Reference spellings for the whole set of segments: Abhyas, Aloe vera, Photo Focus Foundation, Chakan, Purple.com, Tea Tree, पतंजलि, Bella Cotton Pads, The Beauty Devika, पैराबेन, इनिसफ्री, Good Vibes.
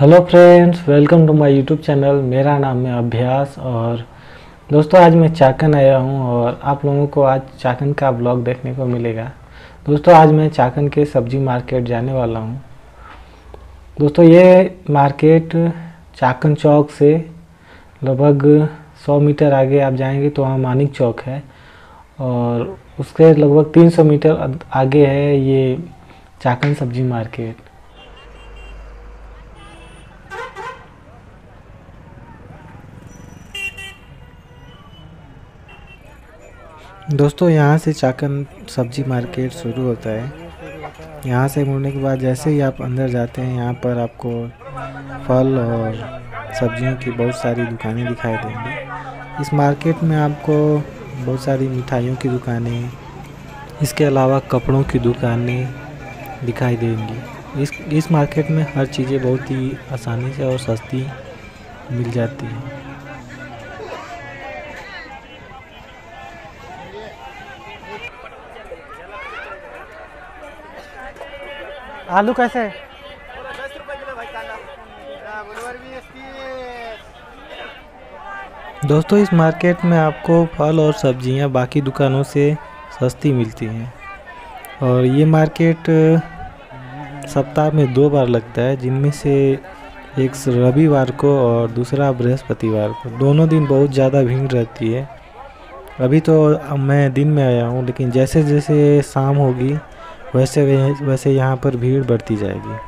Hello friends, welcome to my YouTube channel. मेरा नाम है अभ्यास। और दोस्तों, आज मैं चाकन आया हूं और आप लोगों को आज चाकन का ब्लॉग देखने को मिलेगा। दोस्तों, आज मैं चाकन के सब्जी मार्केट जाने वाला हूं। दोस्तों, ये मार्केट चाकन चौक से लगभग 100 मीटर आगे आप जाएंगे तो वहाँ मानिक चौक है और उसके लगभग 300 मीटर आगे है ये चाकन सब्जी मार्केट। दोस्तों, यहाँ से चाकन सब्जी मार्केट शुरू होता है। यहाँ से मुड़ने के बाद जैसे ही आप अंदर जाते हैं, यहाँ पर आपको फल और सब्जियों की बहुत सारी दुकानें दिखाई देंगी। इस मार्केट में आपको बहुत सारी मिठाइयों की दुकानें, इसके अलावा कपड़ों की दुकानें दिखाई देंगी। इस मार्केट में हर चीज़ें बहुत ही आसानी से और सस्ती मिल जाती हैं। आलू कैसे है? 10 रुपए किलो भाई कांदा। दोस्तों, इस मार्केट में आपको फल और सब्जियां बाकी दुकानों से सस्ती मिलती हैं। और ये मार्केट सप्ताह में 2 बार लगता है, जिनमें से एक रविवार को और दूसरा बृहस्पतिवार को। दोनों दिन बहुत ज़्यादा भीड़ रहती है। अभी तो मैं दिन में आया हूँ, लेकिन जैसे जैसे शाम होगी वैसे वैसे यहाँ पर भीड़ बढ़ती जाएगी।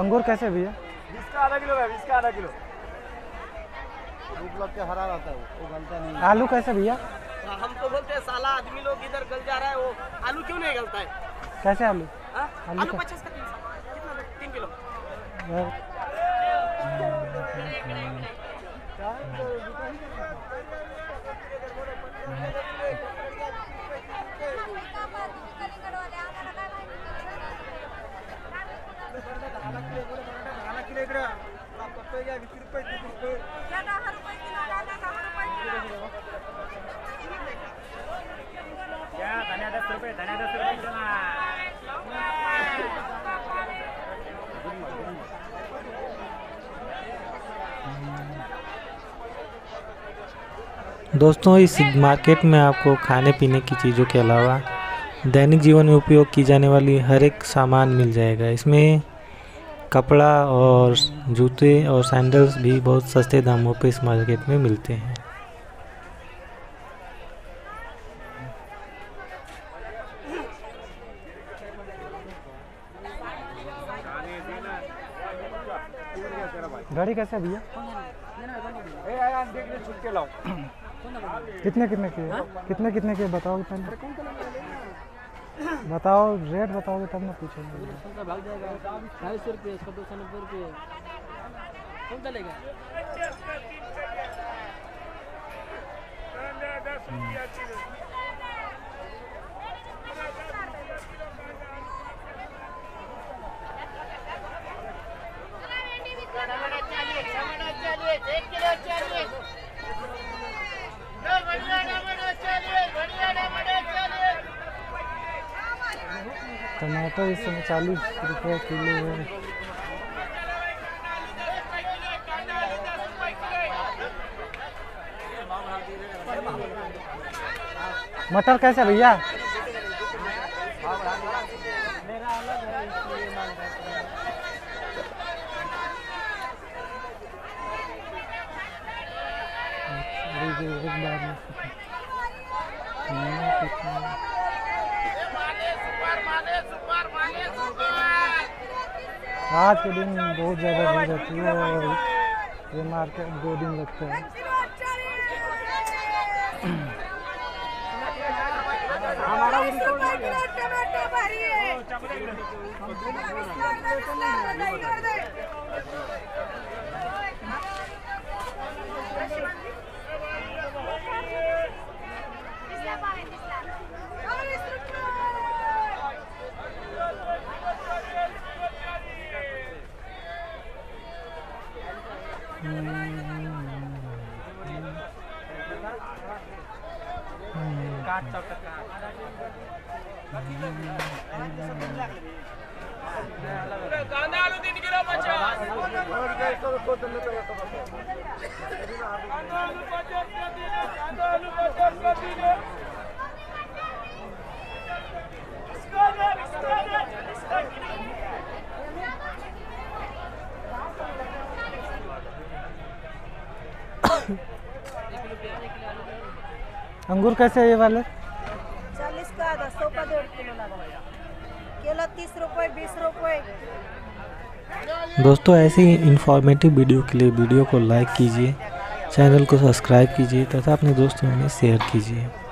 अंगूर कैसे भैया? 20 का आधा किलो है, 20 का आधा किलो। के हरा रहता है वो गलता नहीं। आलू कैसे भैया? हम तो बोलते हैं साला आदमी लोग इधर गल जा रहा है, वो आलू क्यों नहीं गलता है? कैसे आलू? आलू 50 का 3 किलो। दोस्तों, इस मार्केट में आपको खाने पीने की चीज़ों के अलावा दैनिक जीवन में उपयोग की जाने वाली हर एक सामान मिल जाएगा। इसमें कपड़ा और जूते और सैंडल्स भी बहुत सस्ते दामों पे इस मार्केट में मिलते हैं। गाड़ी कैसे भैया? कितने के बताओ, रेट बताओगे तब मैं पूछूंगा। भाग जाएगा 250 रुपये, 290 रुपये। कौन चलेगा? टमाटर इस समय 40 रुपये किलो है। मटर कैसे भैया? आज के दिन बहुत ज़्यादा भीड़ रहती है और ये मार्केट 2 दिन लगते हैं। हमारा अंगूर कैसे है ये वाले? 40 का आधा, 100 का 1.5 किलो लगा। केला 30 रुपये, 20 रुपये। दोस्तों ऐसी इन्फॉर्मेटिव वीडियो के लिए वीडियो को लाइक कीजिए, चैनल को सब्सक्राइब कीजिए तथा अपने दोस्तों में शेयर कीजिए।